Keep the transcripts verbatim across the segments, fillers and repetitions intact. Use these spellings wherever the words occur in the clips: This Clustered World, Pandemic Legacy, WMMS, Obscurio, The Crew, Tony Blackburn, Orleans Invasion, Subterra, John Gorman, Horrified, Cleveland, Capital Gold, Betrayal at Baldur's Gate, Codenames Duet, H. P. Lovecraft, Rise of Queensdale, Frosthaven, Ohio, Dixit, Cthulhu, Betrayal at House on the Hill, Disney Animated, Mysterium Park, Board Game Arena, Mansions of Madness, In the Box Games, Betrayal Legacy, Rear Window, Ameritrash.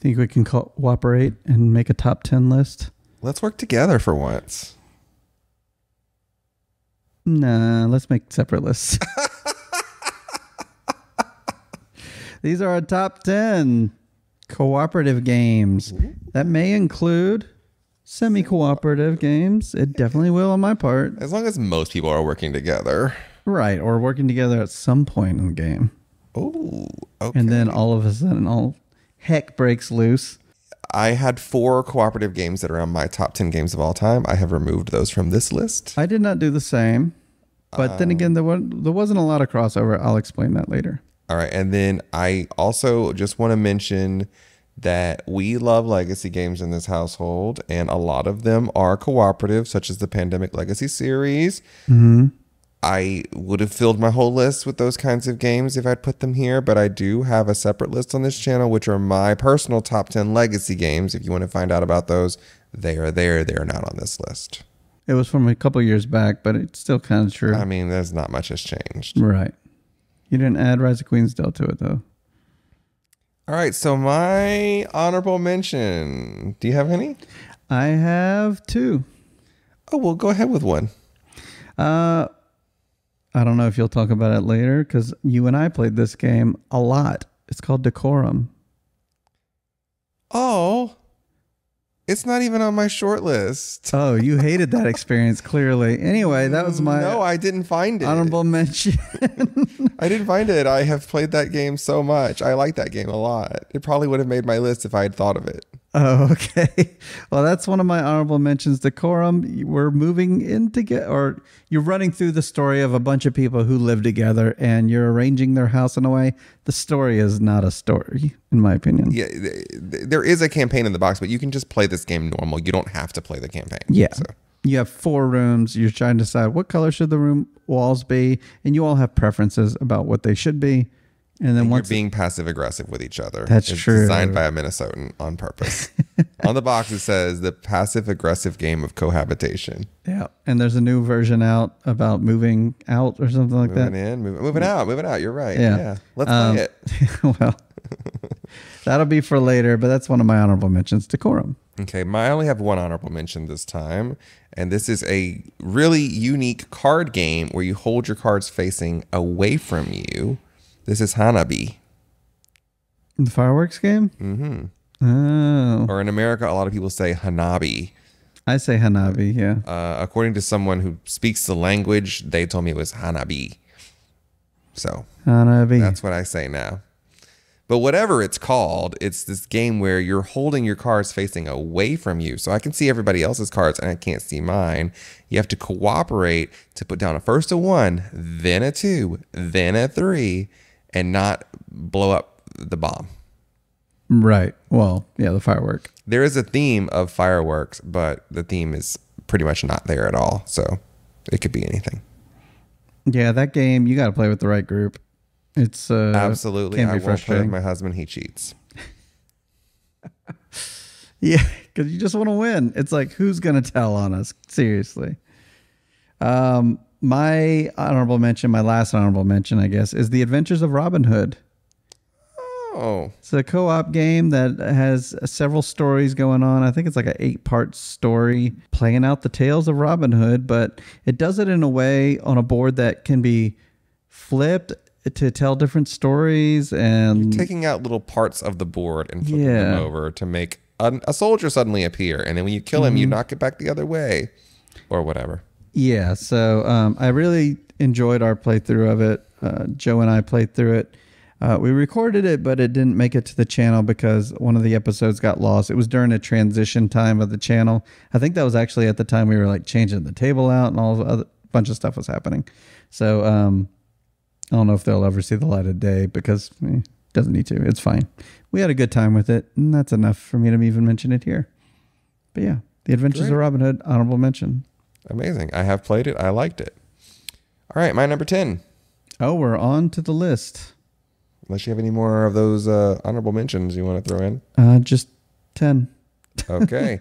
Think we can cooperate and make a top ten list? Let's work together for once. Nah, let's make separate lists. These are our top ten cooperative games. That may include semi-cooperative games. It definitely will on my part. As long as most people are working together. Right, or working together at some point in the game. Oh, okay. And then all of a sudden, all heck breaks loose. I had four cooperative games that are on my top ten games of all time. I have removed those from this list. I did not do the same. But um, then again, there, was, there wasn't a lot of crossover. I'll explain that later. All right. And then I also just want to mention that we love legacy games in this household. And a lot of them are cooperative, such as the Pandemic Legacy series. Mm-hmm. I would have filled my whole list with those kinds of games if I'd put them here, but I do have a separate list on this channel, which are my personal top ten legacy games. If you want to find out about those, they are there. They are not on this list. It was from a couple years back, but it's still kind of true. I mean, there's not much has changed. Right. You didn't add Rise of Queensdale to it, though. All right. So my honorable mention. Do you have any? I have two. Oh, well, go ahead with one. Uh... I don't know if you'll talk about it later because you and I played this game a lot. It's called Decorum. Oh, it's not even on my short list. Oh, you hated that experience, clearly. Anyway, that was my... No, I didn't find it. Honorable mention. I didn't find it. I have played that game so much. I like that game a lot. It probably would have made my list if I had thought of it. Oh, okay. Well, that's one of my honorable mentions. Decorum, we're moving in together, or you're running through the story of a bunch of people who live together and you're arranging their house in a way. The story is not a story, in my opinion. Yeah, there is a campaign in the box, but you can just play this game normal. You don't have to play the campaign. Yeah. So. You have four rooms. You're trying to decide what color should the room walls be, and you all have preferences about what they should be. And then and once you're being passive aggressive with each other. That's it's true. Designed by a Minnesotan on purpose. On the box, it says the passive aggressive game of cohabitation. Yeah. And there's a new version out about moving out or something like moving that. In, moving in, moving out, moving out. You're right. Yeah. yeah. Let's um, play it. Well, that'll be for later, but that's one of my honorable mentions, Decorum. Okay. My, I only have one honorable mention this time. And this is a really unique card game where you hold your cards facing away from you. This is Hanabi. The fireworks game? Mm-hmm. Oh. Or in America, a lot of people say Hanabi. I say Hanabi, yeah. Uh, according to someone who speaks the language, they told me it was Hanabi. So Hanabi. That's what I say now. But whatever it's called, it's this game where you're holding your cards facing away from you. So I can see everybody else's cards and I can't see mine. You have to cooperate to put down a first a one, then a two, then a three. And not blow up the bomb. Right. Well, yeah, the firework. There is a theme of fireworks, but the theme is pretty much not there at all. So it could be anything. Yeah, that game, you got to play with the right group. It's uh, absolutely. Can be I won't play with my husband. He cheats. Yeah, because you just want to win. It's like, who's going to tell on us? Seriously. Um. My honorable mention, my last honorable mention, I guess, is The Adventures of Robin Hood. Oh. It's a co-op game that has several stories going on. I think it's like an eight-part story playing out the tales of Robin Hood, but it does it in a way on a board that can be flipped to tell different stories. And you're taking out little parts of the board and flipping yeah. them over to make a, a soldier suddenly appear, and then when you kill him, mm-hmm. you knock it back the other way or whatever. Yeah, so um, I really enjoyed our playthrough of it. Uh, Joe and I played through it. Uh, we recorded it, but it didn't make it to the channel because one of the episodes got lost. It was during a transition time of the channel. I think that was actually at the time we were like changing the table out and all the other bunch of stuff was happening. So um, I don't know if they'll ever see the light of day because eh, it doesn't need to. It's fine. We had a good time with it, and that's enough for me to even mention it here. But yeah, The Adventures Great. of Robin Hood, honorable mention. Amazing. I have played it. I liked it. All right. My number ten. Oh, we're on to the list. Unless you have any more of those uh, honorable mentions you want to throw in. Uh, just ten. Okay.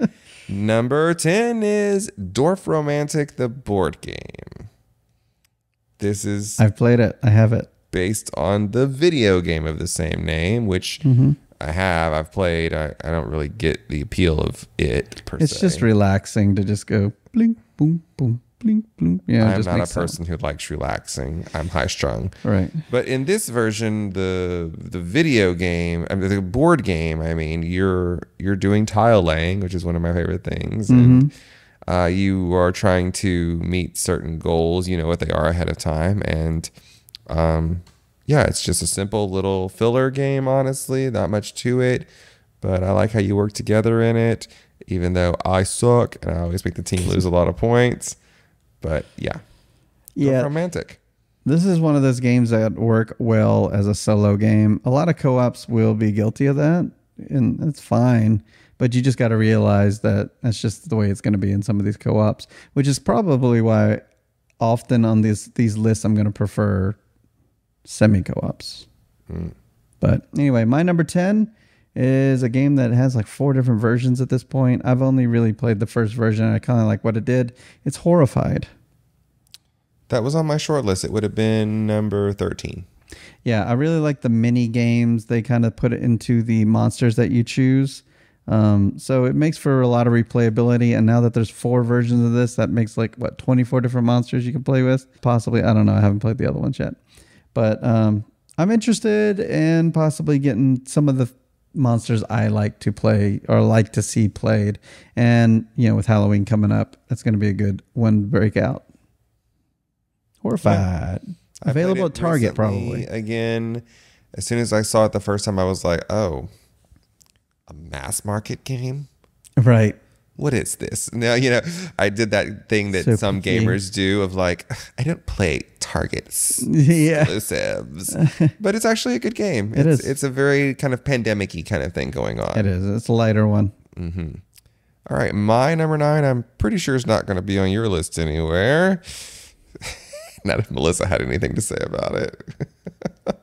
Number ten is Dorf Romantic, the board game. This is... I've played it. I have it. Based on the video game of the same name, which... Mm-hmm. I have. I've played. I, I don't really get the appeal of it, per se. It's just relaxing to just go blink, boom, boom, blink, boom. Yeah, I'm not a person who likes relaxing. I'm high strung. Right. But in this version, the the video game, I mean, the board game, I mean, you're you're doing tile laying, which is one of my favorite things. Mm-hmm. And uh, you are trying to meet certain goals. You know what they are ahead of time. And um, yeah, it's just a simple little filler game, honestly. Not much to it. But I like how you work together in it, even though I suck. And I always make the team lose a lot of points. But yeah. Yeah. Romantic. This is one of those games that work well as a solo game. A lot of co-ops will be guilty of that. And that's fine. But you just got to realize that that's just the way it's going to be in some of these co-ops, which is probably why often on these, these lists, I'm going to prefer semi co-ops. Mm. But anyway, my number ten is a game that has like four different versions at this point. I've only really played the first version, and I kind of like what it did. It's Horrified. That was on my short list. It would have been number thirteen. Yeah, I really like the mini games. They kind of put it into the monsters that you choose. Um, so it makes for a lot of replayability. And now that there's four versions of this, that makes like, what, twenty-four different monsters you can play with? Possibly. I don't know. I haven't played the other ones yet. But um, I'm interested in possibly getting some of the monsters I like to play or like to see played. And, you know, with Halloween coming up, that's going to be a good one to break out. Horrified. Yeah. Available at Target, probably. Again, as soon as I saw it the first time, I was like, oh, a mass market game? Right. What is this? Now, you know, I did that thing that so some gamers do of like, I don't play Target's yeah. exclusives. But it's actually a good game. It's, it is. It's a very kind of pandemic-y kind of thing going on. It is. It's a lighter one. Mm-hmm. All right. My number nine, I'm pretty sure it's not going to be on your list anywhere. Not if Melissa had anything to say about it.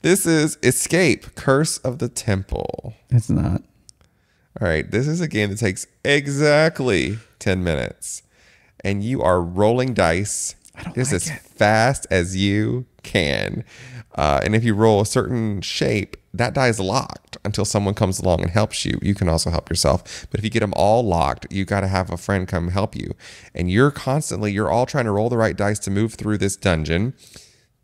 This is Escape Curse of the Temple. It's not. All right. This is a game that takes exactly ten minutes. And you are rolling dice. I don't It's like as it. fast as you can. Uh, and if you roll a certain shape, that die is locked until someone comes along and helps you. You can also help yourself. But if you get them all locked, you got to have a friend come help you. And you're constantly, you're all trying to roll the right dice to move through this dungeon.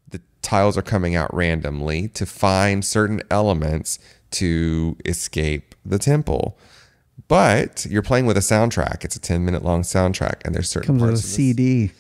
The tiles are coming out randomly to find certain elements to escape the temple. But you're playing with a soundtrack. It's a ten minute long soundtrack. And there's certain comes parts with a C D.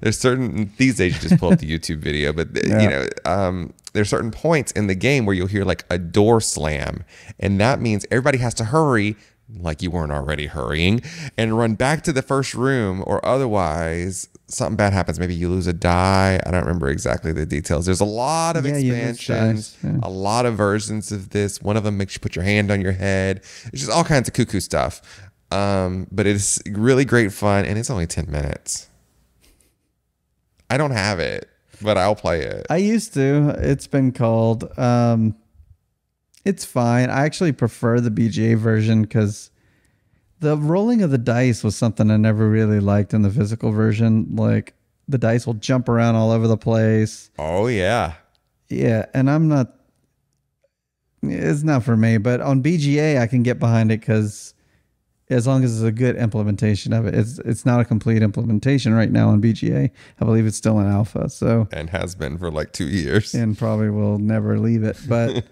There's certain, these days you just pull up the YouTube video, but yeah. you know, um, there's certain points in the game where you'll hear like a door slam, and that means everybody has to hurry, like you weren't already hurrying, and run back to the first room, or otherwise something bad happens. Maybe you lose a die. I don't remember exactly the details. There's a lot of yeah, expansions, yeah. a lot of versions of this. One of them makes you put your hand on your head. It's just all kinds of cuckoo stuff. Um, but it's really great fun, and it's only ten minutes. I don't have it, but I'll play it. I used to. It's been called. Um, it's fine. I actually prefer the B G A version because the rolling of the dice was something I never really liked in the physical version. Like the dice will jump around all over the place. Oh, yeah. Yeah. And I'm not. It's not for me. But on B G A, I can get behind it because as long as it's a good implementation of it. It's it's not a complete implementation right now on B G A. I believe it's still in alpha. So and has been for like two years. And probably will never leave it. But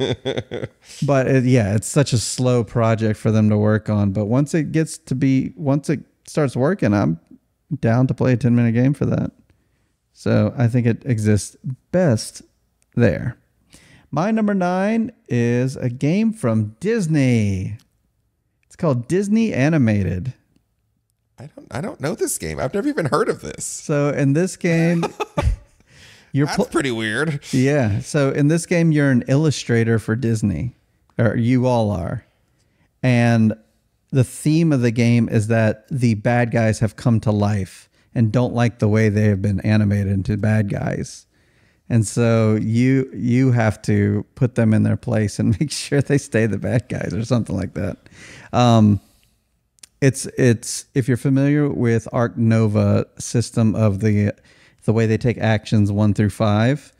but it, yeah, it's such a slow project for them to work on. But once it gets to be, once it starts working, I'm down to play a ten minute game for that. So I think it exists best there. My number nine is a game from Disney. It's called Disney Animated. I don't I don't know this game. I've never even heard of this. So in this game, you're That's pretty weird. Yeah. So in this game, you're an illustrator for Disney, or you all are. And the theme of the game is that the bad guys have come to life and don't like the way they have been animated into bad guys. And so you you have to put them in their place and make sure they stay the bad guys or something like that. Um, it's it's if you're familiar with Arc Nova system of the the way they take actions one through five,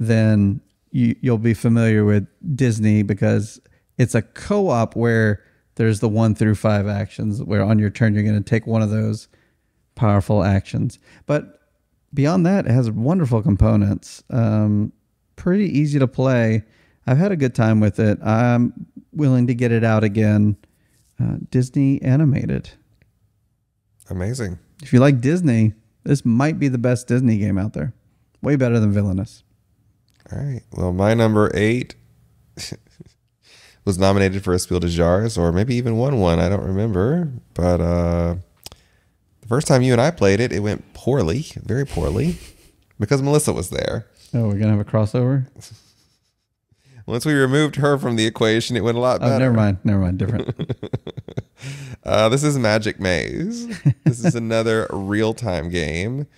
then you, you'll be familiar with Disney because It's a co-op where there's the one through five actions where on your turn you're going to take one of those powerful actions. But beyond that, it has wonderful components. Um, pretty easy to play. I've had a good time with it. I'm willing to get it out again. Uh, Disney Animated. Amazing. If you like Disney, this might be the best Disney game out there. Way better than Villainous. All right. Well, my number eight was nominated for a Spiel des Jahres, or maybe even won one. I don't remember. But uh, the first time you and I played it, it went poorly, very poorly, because Melissa was there. Oh, we're going to have a crossover? Once we removed her from the equation, it went a lot better. Oh, never mind. Never mind. Different. uh, this is Magic Maze. This is another real-time game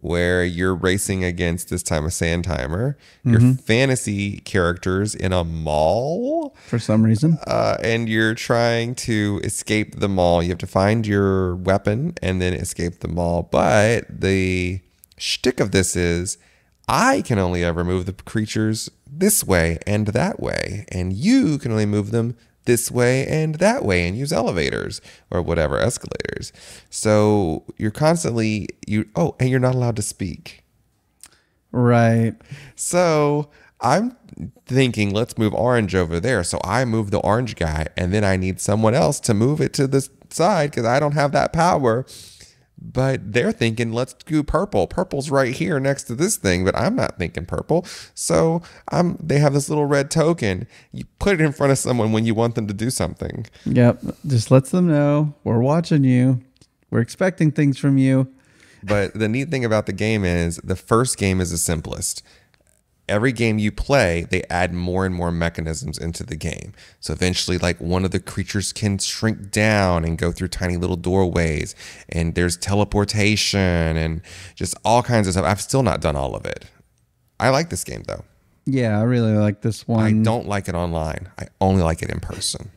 where you're racing against, this time a sand timer, your mm-hmm. fantasy characters in a mall. For some reason. Uh, and you're trying to escape the mall. You have to find your weapon and then escape the mall. But the shtick of this is, I can only ever move the creatures this way and that way, and you can only move them this way and that way and use elevators or whatever, escalators. So you're constantly, you oh, and you're not allowed to speak. Right. So I'm thinking, let's move orange over there. So I move the orange guy, and then I need someone else to move it to the side because I don't have that power. But they're thinking, let's do purple. Purple's right here next to this thing, but I'm not thinking purple. So I'm. They have this little red token. You put it in front of someone when you want them to do something. Yep. Just lets them know, we're watching you. We're expecting things from you. But the neat thing about the game is the first game is the simplest. Every game you play, they add more and more mechanisms into the game. So eventually, like, one of the creatures can shrink down and go through tiny little doorways. And there's teleportation and just all kinds of stuff. I've still not done all of it. I like this game, though. Yeah, I really like this one. I don't like it online. I only like it in person.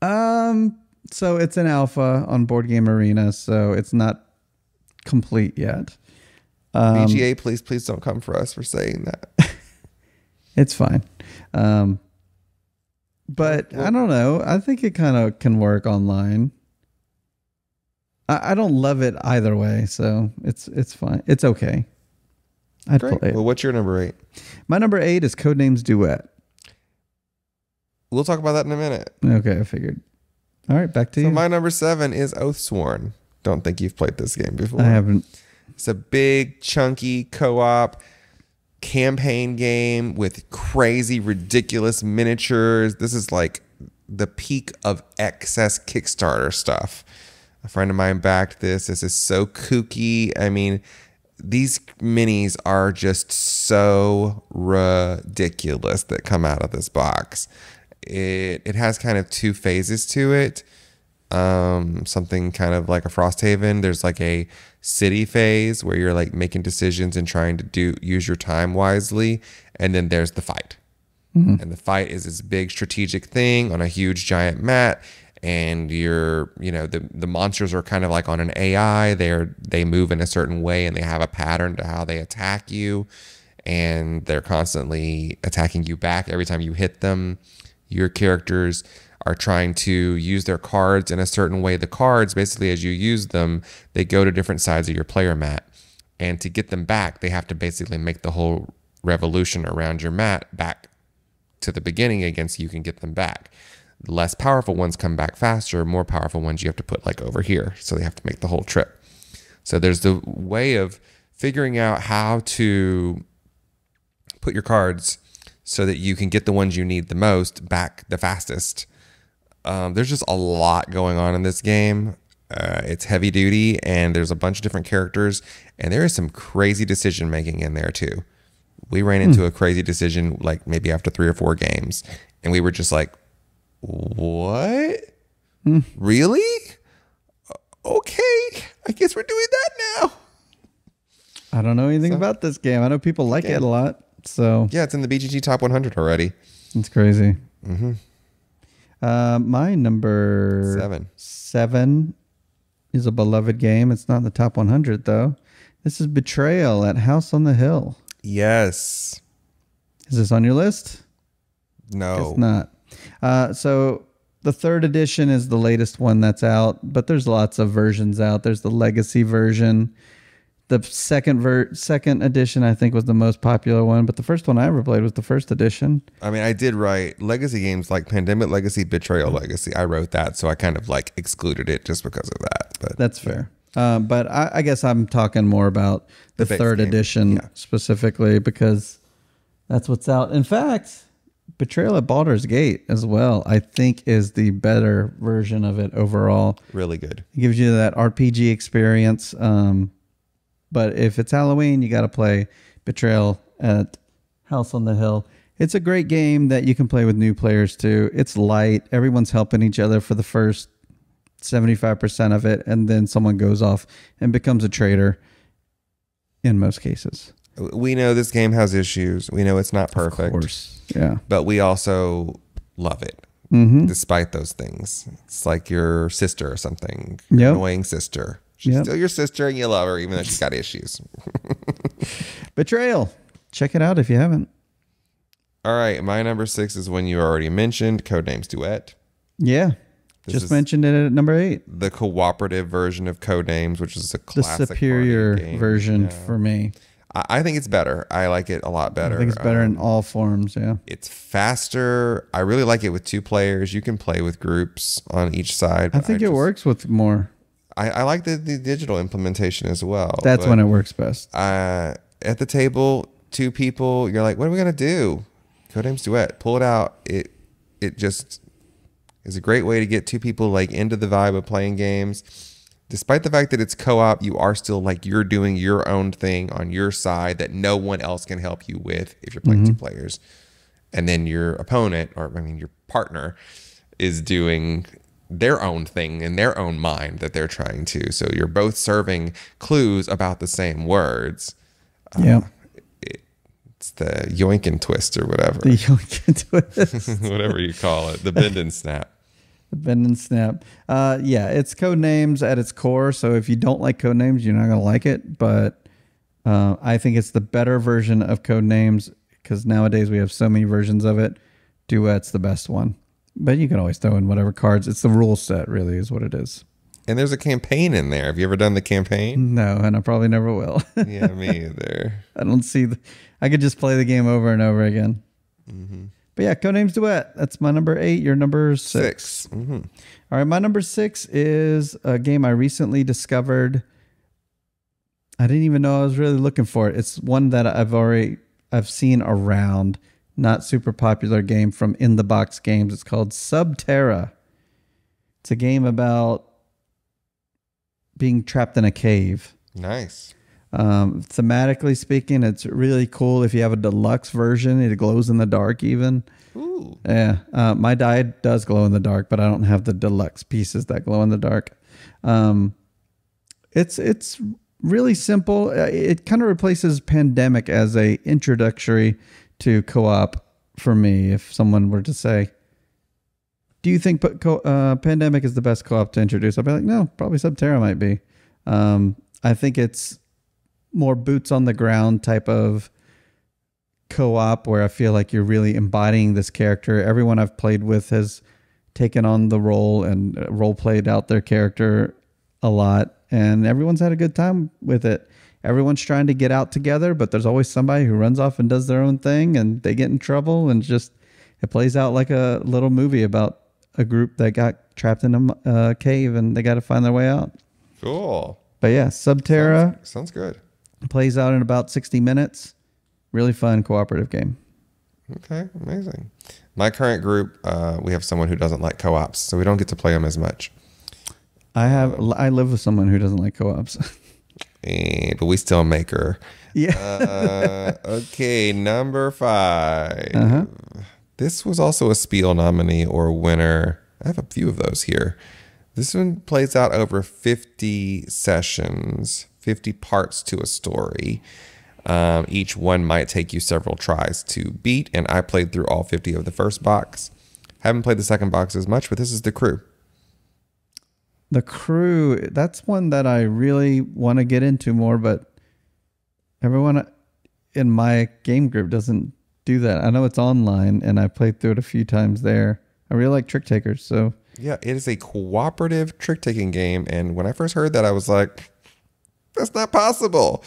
Um, so it's an alpha on Board Game Arena, so it's not complete yet. Um, B G A, please, please don't come for us for saying that. It's fine. Um, but well, I don't know. I think it kind of can work online. I, I don't love it either way, so it's it's fine. It's okay. I'd great. Play it. Well, what's your number eight? My number eight is Codenames Duet. We'll talk about that in a minute. Okay, I figured. All right, back to so you. So my number seven is Oathsworn. Don't think you've played this game before. I haven't. It's a big, chunky co-op campaign game with crazy, ridiculous miniatures. This is like the peak of excess Kickstarter stuff. A friend of mine backed this. This is so kooky. I mean, these minis are just so ridiculous that come out of this box. It, it has kind of two phases to it. Um, something kind of like a Frosthaven. There's like a city phase where you're like making decisions and trying to do use your time wisely. And then there's the fight. Mm-hmm. And the fight is this big strategic thing on a huge giant mat. And you're, you know, the, the monsters are kind of like on an A I. They're, they move in a certain way and they have a pattern to how they attack you. And they're constantly attacking you back every time you hit them. Your characters are trying to use their cards in a certain way. The cards, basically, as you use them, they go to different sides of your player mat. And to get them back, they have to basically make the whole revolution around your mat back to the beginning again so you can get them back. Less powerful ones come back faster. More powerful ones you have to put like over here. So they have to make the whole trip. So there's the way of figuring out how to put your cards so that you can get the ones you need the most back the fastest. Um, there's just a lot going on in this game. Uh, it's heavy duty, and there's a bunch of different characters, and there is some crazy decision making in there too. We ran into hmm. a crazy decision like maybe after three or four games, and we were just like, what? Hmm. Really? Okay, I guess we're doing that now. I don't know anything so, about this game. I know people like game. it a lot. So yeah, it's in the B G G Top one hundred already. It's crazy. Mm-hmm. Uh, my number seven. seven is a beloved game. It's not in the top one hundred, though. This is Betrayal at House on the Hill. Yes. Is this on your list? No. It's not. Uh, so the third edition is the latest one that's out, but there's lots of versions out. There's the Legacy version. The second ver second edition, I think, was the most popular one, but the first one I ever played was the first edition. I mean, I did write Legacy games like Pandemic Legacy, Betrayal Legacy. I wrote that, so I kind of like excluded it just because of that. But that's fair. Uh, but I, I guess I'm talking more about the, the third game. edition yeah. specifically because that's what's out. In fact, Betrayal at Baldur's Gate as well, I think, is the better version of it overall. Really good. It gives you that R P G experience. Um, But if it's Halloween, you got to play Betrayal at House on the Hill. It's a great game that you can play with new players too. It's light. Everyone's helping each other for the first seventy-five percent of it. And then someone goes off and becomes a traitor in most cases. We know this game has issues. We know it's not perfect. Of course. Yeah. But we also love it. Mm-hmm. Despite those things. It's like your sister or something. Your yep. annoying sister. She's yep. still your sister and you love her even though she's got issues. Betrayal. Check it out if you haven't. All right. My number six is one you already mentioned, Codenames Duet. Yeah. This just mentioned it at number eight. The cooperative version of Codenames, which is a classic. The superior game. version yeah. for me. I, I think it's better. I like it a lot better. I think it's better um, in all forms. Yeah. It's faster. I really like it with two players. You can play with groups on each side. I think I it just, works with more. I, I like the, the digital implementation as well. That's when it works best. Uh, at the table, two people, you're like, what are we going to do? Codenames Duet. Pull it out. It it just is a great way to get two people like into the vibe of playing games. Despite the fact that it's co-op, you are still like you're doing your own thing on your side that no one else can help you with if you're playing mm-hmm. two players. And then your opponent, or I mean your partner, is doing their own thing in their own mind that they're trying to. So you're both serving clues about the same words. Yeah. Uh, it, it's the yoinkin twist or whatever. The yoinkin twist. Whatever you call it. The bend and snap. The bend and snap. Uh, yeah, it's Codenames at its core. So if you don't like Codenames, you're not going to like it. But uh, I think it's the better version of Codenames because nowadays we have so many versions of it. Duet's the best one. But you can always throw in whatever cards. It's the rule set, really, is what it is. And there's a campaign in there. Have you ever done the campaign? No, and I probably never will. Yeah, me either. I don't see... The, I could just play the game over and over again. Mm-hmm. But yeah, Codenames Duet. That's my number eight. Your number six. six. Mm-hmm. All right, my number six is a game I recently discovered. I didn't even know I was really looking for it. It's one that I've already... I've seen around... Not super popular game from In the Box Games. It's called Subterra. It's a game about being trapped in a cave. Nice. Um, thematically speaking, it's really cool. If you have a deluxe version, it glows in the dark even. Ooh. Yeah. Uh, my die does glow in the dark, but I don't have the deluxe pieces that glow in the dark. Um, it's it's really simple. It kind of replaces Pandemic as a introductory to co-op for me. If someone were to say, do you think uh, Pandemic is the best co-op to introduce? I'd be like, no, probably Subterra might be. Um, I think it's more boots on the ground type of co-op where I feel like you're really embodying this character. Everyone I've played with has taken on the role and role played out their character a lot. And everyone's had a good time with it. Everyone's trying to get out together, but there's always somebody who runs off and does their own thing and they get in trouble, and just it plays out like a little movie about a group that got trapped in a uh, cave and they got to find their way out. Cool. But yeah, Subterra. Sounds, sounds good. Plays out in about sixty minutes. Really fun cooperative game. Okay, amazing. My current group, uh, we have someone who doesn't like co-ops, so we don't get to play them as much. I have. Um, I live with someone who doesn't like co-ops. Eh, but we still make her. Yeah. uh, okay, number five. Uh-huh. This was also a Spiel nominee or winner. I have a few of those here. This one plays out over fifty sessions, fifty parts to a story. Um, each one might take you several tries to beat, and I played through all fifty of the first box. Haven't played the second box as much, but this is The Crew. The Crew, that's one that I really want to get into more, but everyone in my game group doesn't do that. I know it's online, and I played through it a few times there. I really like Trick Takers, so. Yeah, it is a cooperative trick-taking game, and when I first heard that, I was like, that's not possible.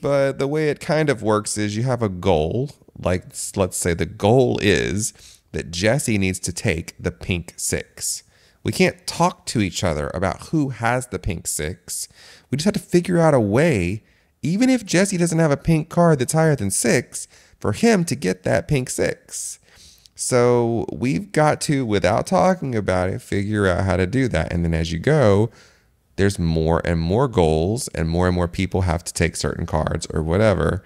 But the way it kind of works is you have a goal. Like, let's say the goal is that Jesse needs to take the pink six. We can't talk to each other about who has the pink six. We just have to figure out a way, even if Jesse doesn't have a pink card that's higher than six, for him to get that pink six. So we've got to, without talking about it, figure out how to do that. And then as you go, there's more and more goals, and more and more people have to take certain cards or whatever.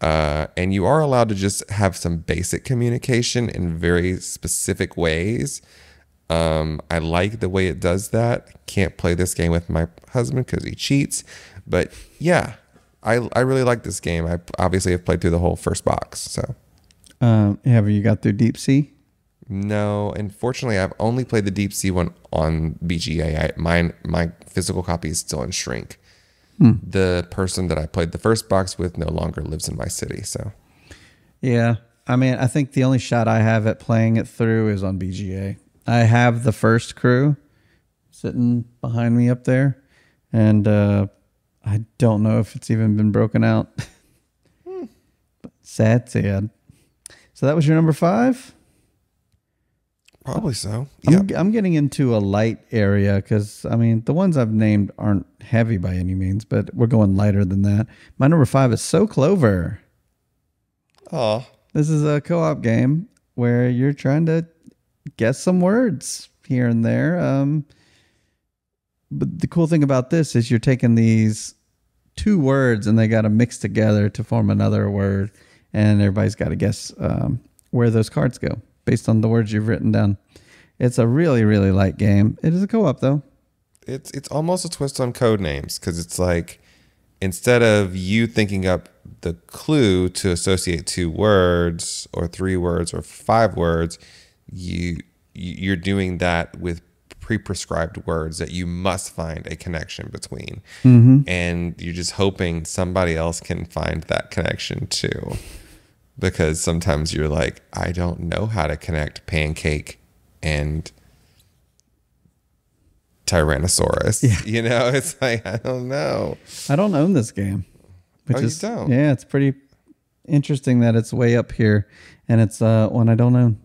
Uh, and you are allowed to just have some basic communication in very specific ways. Um, I like the way it does that. I can't play this game with my husband because he cheats. But yeah, I, I really like this game. I obviously have played through the whole first box. So, um, have you got through Deep Sea? No, unfortunately, I've only played the Deep Sea one on B G A. I, mine, my physical copy is still in shrink. Hmm. The person that I played the first box with no longer lives in my city. So, yeah, I mean, I think the only shot I have at playing it through is on B G A. I have the first crew sitting behind me up there, and uh, I don't know if it's even been broken out. Hmm. But sad, sad. So that was your number five? Probably so. Yeah, I'm, I'm getting into a light area because, I mean, the ones I've named aren't heavy by any means, but we're going lighter than that. My number five is So Clover. Oh, this is a co-op game where you're trying to guess some words here and there. Um, but the cool thing about this is you're taking these two words and they got to mix together to form another word, and everybody's got to guess um, where those cards go based on the words you've written down. It's a really, really light game. It is a co-op though. It's it's almost a twist on Codenames, because it's like, instead of you thinking up the clue to associate two words or three words or five words, you you're doing that with pre-prescribed words that you must find a connection between. Mm-hmm. And you're just hoping somebody else can find that connection too. Because sometimes you're like, I don't know how to connect pancake and Tyrannosaurus. Yeah. You know, it's like, I don't know. I don't own this game. Which oh, is, you don't? Yeah, it's pretty interesting that it's way up here, and it's uh, one I don't own.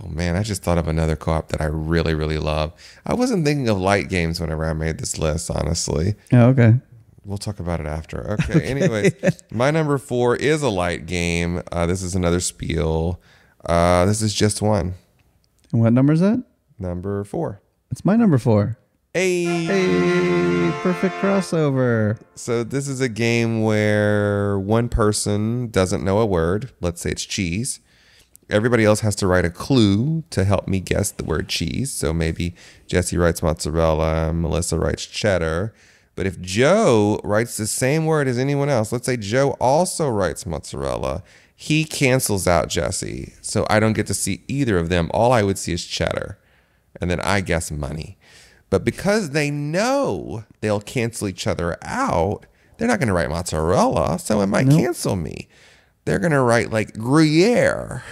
Oh, man, I just thought of another co-op that I really, really love. I wasn't thinking of light games whenever I made this list, honestly. Oh, okay. We'll talk about it after. Okay. Okay. Anyways, my number four is a light game. Uh, this is another spiel. Uh, this is just one. And what number is that? Number four. It's my number four. Hey. Hey. Perfect crossover. So this is a game where one person doesn't know a word. Let's say it's cheese. Everybody else has to write a clue to help me guess the word cheese. So maybe Jesse writes mozzarella, Melissa writes cheddar. But if Joe writes the same word as anyone else, let's say Joe also writes mozzarella, he cancels out Jesse. So I don't get to see either of them. All I would see is cheddar. And then I guess money. But because they know they'll cancel each other out, they're not going to write mozzarella. So it might nope. cancel me. They're going to write like Gruyere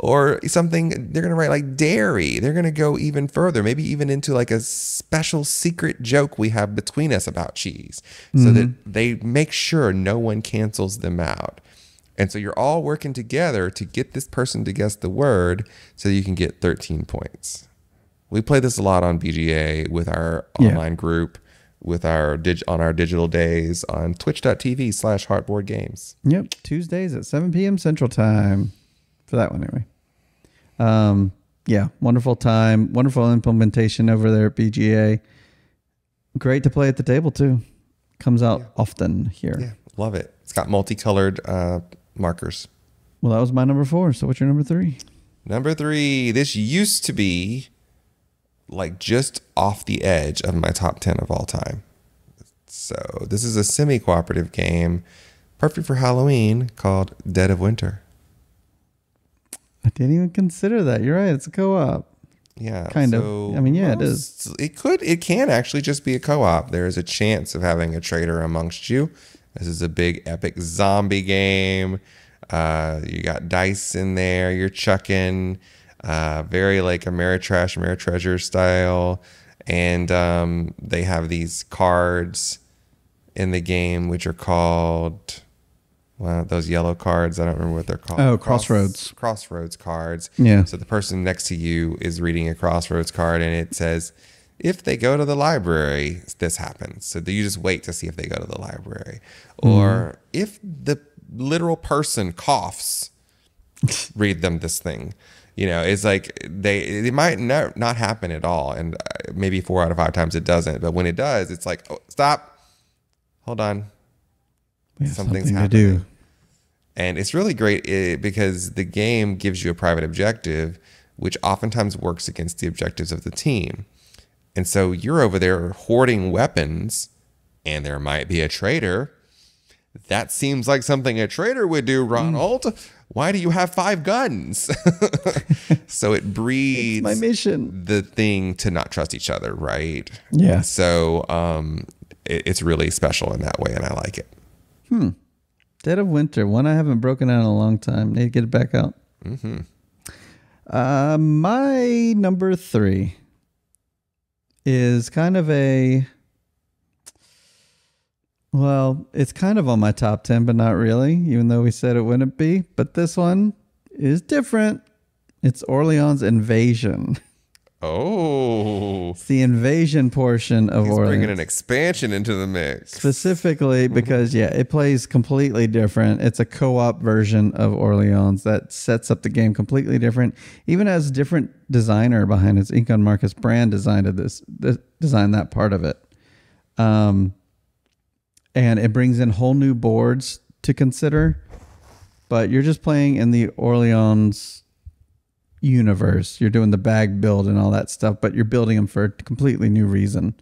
or something. They're going to write like dairy. They're going to go even further, maybe even into like a special secret joke we have between us about cheese, mm-hmm. so that they make sure no one cancels them out. And so you're all working together to get this person to guess the word so you can get thirteen points. We play this a lot on B G A with our yeah. online group. With our dig on our digital days on twitch.tv slash heartboard games. Yep, Tuesdays at seven p m Central Time for that one anyway. Um, yeah, wonderful time, wonderful implementation over there at B G A. Great to play at the table too. Comes out yeah. often here. Yeah, love it. It's got multicolored uh, markers. Well, that was my number four. So what's your number three? Number three. This used to be like just off the edge of my top ten of all time. So this is a semi-cooperative game, perfect for Halloween, called Dead of Winter. I didn't even consider that. You're right. It's a co-op. Yeah. Kind so of. I mean, yeah, well, it is. It could, it can actually just be a co-op. There is a chance of having a traitor amongst you. This is a big epic zombie game. Uh, you got dice in there. You're chucking. Uh, very like Ameritrash, Ameritreasure style. And um, they have these cards in the game, which are called, well, those yellow cards. I don't remember what they're called. Oh, Cross, crossroads. Crossroads cards. Yeah. So the person next to you is reading a crossroads card, and it says, if they go to the library, this happens. So you just wait to see if they go to the library. Mm. Or if the literal person coughs, read them this thing. You know, it's like they it might not, not happen at all. And maybe four out of five times it doesn't. But when it does, it's like, oh, stop. Hold on. Yeah, Something's something happening. To do. And it's really great because the game gives you a private objective, which oftentimes works against the objectives of the team. And so you're over there hoarding weapons, and there might be a traitor. That seems like something a traitor would do, Ronald. Mm. Why do you have five guns? So it breeds my mission. The thing to not trust each other, right? Yeah. So um, it, it's really special in that way, and I like it. Hmm. Dead of Winter, one I haven't broken out in a long time. Need to get it back out. Mm-hmm. Uh, my number three is kind of a... Well, it's kind of on my top ten, but not really, even though we said it wouldn't be. But this one is different. It's Orleans Invasion. Oh. It's the invasion portion of He's Orleans. Bringing an expansion into the mix. Specifically because, yeah, it plays completely different. It's a co-op version of Orleans that sets up the game completely different. Even has a different designer behind it. It's Ink on Marcus Brand designed this, this, designed that part of it. Um... And it brings in whole new boards to consider, but you're just playing in the Orleans universe. You're doing the bag build and all that stuff, but you're building them for a completely new reason.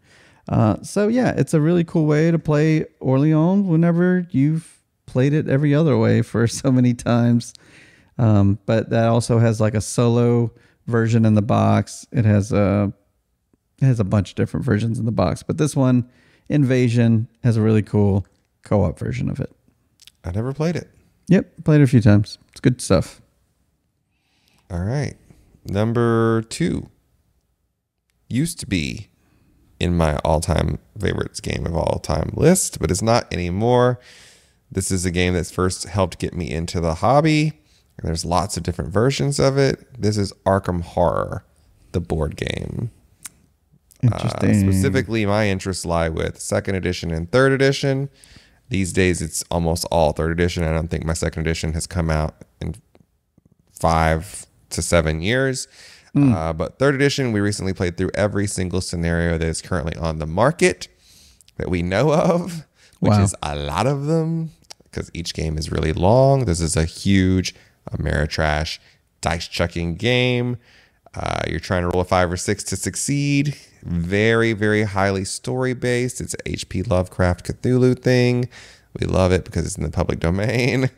Uh, so yeah, it's a really cool way to play Orleans whenever you've played it every other way for so many times. Um, but that also has like a solo version in the box. It has a, it has a bunch of different versions in the box, but this one, Invasion, has a really cool co-op version of it. I never played it. Yep, played it a few times. It's good stuff. All right. Number two. Used to be in my all-time favorites game of all time list, but it's not anymore. This is a game that's first helped get me into the hobby, and there's lots of different versions of it. This is Arkham Horror, the board game. Interesting. Uh, specifically, my interests lie with second edition and third edition. These days, it's almost all third edition. I don't think my second edition has come out in five to seven years. Mm. Uh, but third edition, we recently played through every single scenario that is currently on the market that we know of, which wow. is a lot of them because each game is really long. This is a huge Ameritrash dice chucking game. Uh, you're trying to roll a five or six to succeed. Very, very highly story-based. It's an H P Lovecraft Cthulhu thing. We love it because it's in the public domain.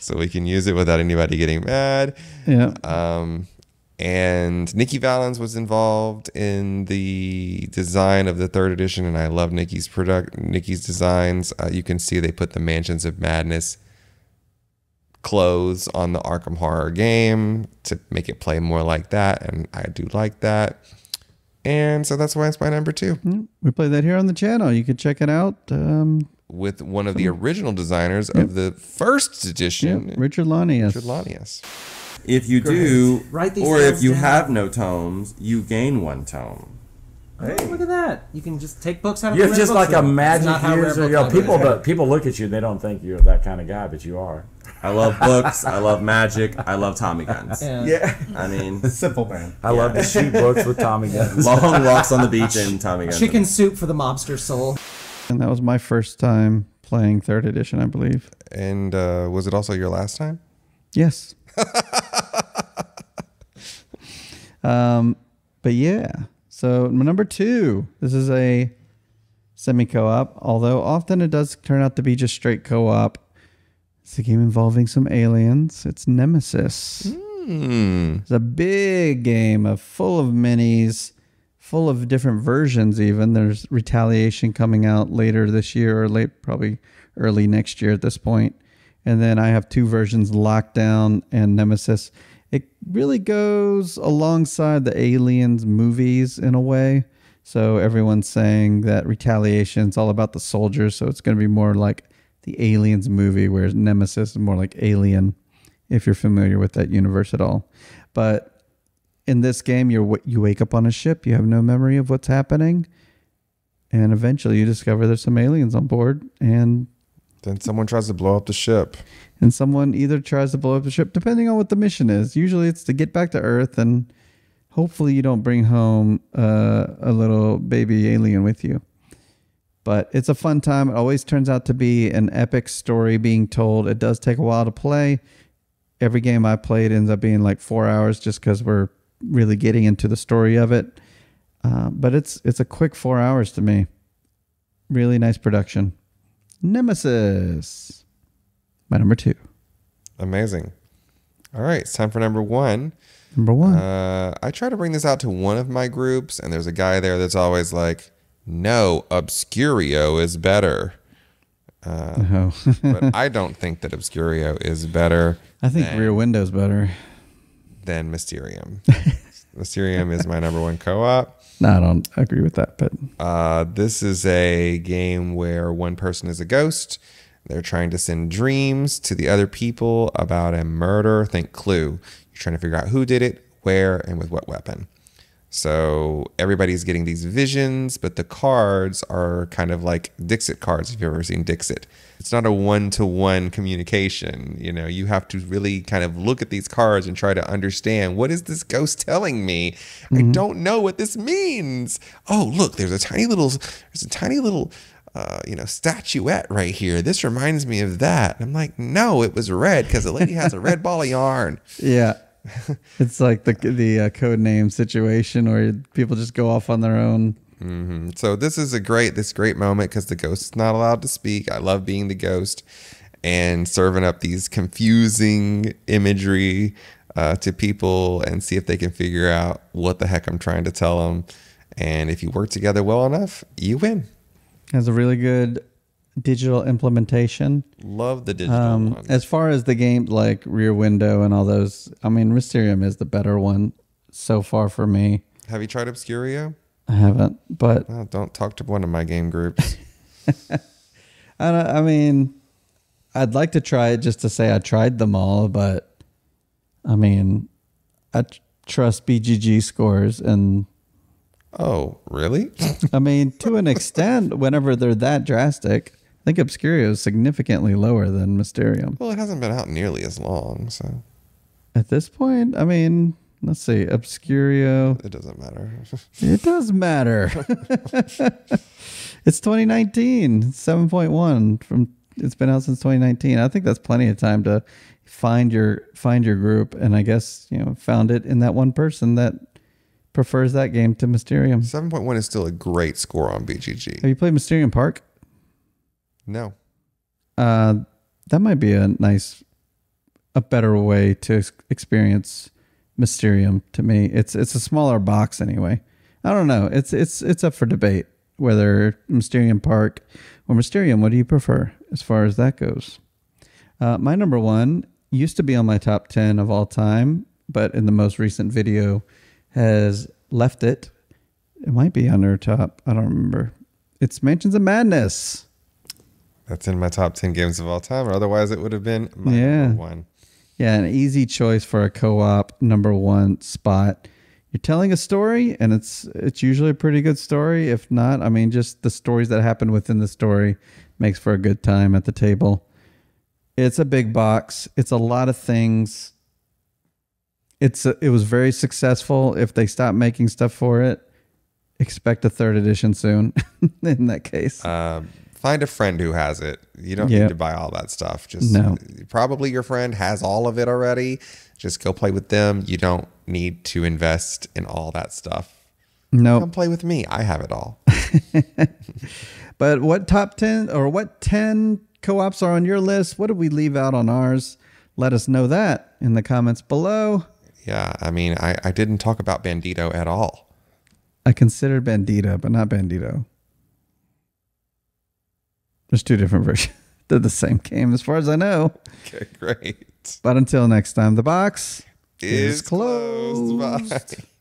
So we can use it without anybody getting mad. Yeah. Um, and Nikki Valens was involved in the design of the third edition, and I love Nikki's, product, Nikki's designs. Uh, you can see they put the Mansions of Madness clothes on the Arkham Horror game to make it play more like that, and I do like that, and so that's why it's my number two. We play that here on the channel. You can check it out um with one of the original designers yep. of the first edition, yep. Richard Lanius. Richard Lanius. If you do Write these or if you down. Have no tomes, you gain one tome. Hey. Oh, look at that! You can just take books out of. You're just like a magic user. You know, people, but people look at you. They don't think you're that kind of guy, but you are. I love books. I love magic. I love Tommy guns. Yeah. yeah. I mean, the simple man. I yeah. love to shoot books with Tommy guns. Long walks on the beach and Tommy guns. Chicken soup for the mobster soul. And that was my first time playing third edition, I believe. And uh, was it also your last time? Yes. um, but yeah. So number two, this is a semi-co-op, although often it does turn out to be just straight co-op. It's a game involving some aliens. It's Nemesis. Mm. It's a big game of full of minis, full of different versions even. There's Retaliation coming out later this year or late, probably early next year at this point. And then I have two versions, Lockdown and Nemesis. It really goes alongside the Aliens movies in a way. So everyone's saying that Retaliation is all about the soldiers. So it's going to be more like the Aliens movie, whereas Nemesis is more like Alien, if you're familiar with that universe at all. But in this game, you're, you wake up on a ship. You have no memory of what's happening. And eventually you discover there's some aliens on board. And then someone tries to blow up the ship. And someone either tries to blow up the ship, depending on what the mission is. Usually it's to get back to Earth, and hopefully you don't bring home uh, a little baby alien with you. But it's a fun time. It always turns out to be an epic story being told. It does take a while to play. Every game I played ends up being like four hours just because we're really getting into the story of it. Uh, but it's it's a quick four hours to me. Really nice production. Nemesis, my number two. Amazing. All right, it's time for number one. Number one. Uh, I try to bring this out to one of my groups, and there's a guy there that's always like, no, Obscurio is better. Uh, oh. But I don't think that Obscurio is better. I think than, Rear Window's better than Mysterium. Mysterium is my number one co-op. No, I don't agree with that. But uh, this is a game where one person is a ghost. They're trying to send dreams to the other people about a murder. Think Clue. You're trying to figure out who did it, where, and with what weapon. So everybody's getting these visions, but the cards are kind of like Dixit cards, if you've ever seen Dixit. It's not a one-to-one communication. You know, you have to really kind of look at these cards and try to understand, what is this ghost telling me? Mm-hmm. I don't know what this means. Oh, look, there's a tiny little, there's a tiny little, uh, you know, statuette right here. This reminds me of that. And I'm like, no, it was red because the lady has a red ball of yarn. Yeah. It's like the the uh, code name situation where people just go off on their own. Mm-hmm. So this is a great this great moment because the ghost is not allowed to speak. I love being the ghost and serving up these confusing imagery uh, to people and see if they can figure out what the heck I'm trying to tell them. And if you work together well enough, you win. That's a really good digital implementation. Love the digital um, one. As far as the game, like Rear Window and all those, I mean, Mysterium is the better one so far for me. Have you tried Obscurio? I haven't, but... Oh, don't talk to one of my game groups. I, don't, I mean, I'd like to try it just to say I tried them all, but I mean, I tr- trust B G G scores and... Oh, really? I mean, to an extent, whenever they're that drastic... I think Obscurio is significantly lower than Mysterium. Well, it hasn't been out nearly as long, so. At this point, I mean, let's see, Obscurio. It doesn't matter. It does matter. It's twenty nineteen, seven point one from. It's been out since twenty nineteen. I think that's plenty of time to find your find your group, and I guess you know found it in that one person that prefers that game to Mysterium. seven point one is still a great score on B G G. Have you played Mysterium Park? No. Uh, that might be a nice, a better way to experience Mysterium to me. It's it's a smaller box anyway. I don't know. It's it's it's up for debate whether Mysterium Park or Mysterium. What do you prefer as far as that goes? Uh, my number one used to be on my top ten of all time, but in the most recent video has left it. It might be on her top. I don't remember. It's Mansions of Madness. That's in my top ten games of all time, or otherwise it would have been my yeah. number one. Yeah, an easy choice for a co-op number one spot. You're telling a story, and it's it's usually a pretty good story. If not, I mean, just the stories that happen within the story makes for a good time at the table. It's a big box. It's a lot of things. It's a, it was very successful. If they stop making stuff for it, expect a third edition soon in that case. Um. Find a friend who has it. You don't yep. need to buy all that stuff. Just no. Probably your friend has all of it already. Just go play with them. You don't need to invest in all that stuff. No. Nope. Come play with me. I have it all. But what top ten or what ten co-ops are on your list? What did we leave out on ours? Let us know that in the comments below. Yeah. I mean, I, I didn't talk about Bandito at all. I considered Bandito, but not Bandito. There's two different versions. They're the same game as far as I know. Okay, great. But until next time, the box is, is closed. closed. Bye.